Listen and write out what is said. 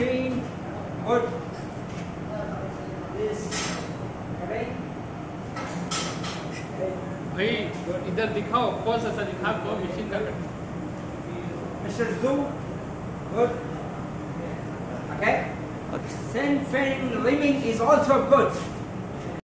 train, but this भाई इधर दिखाओ कौन सा दिखा को मशीन कर mister Zhu good okay same fan living is also good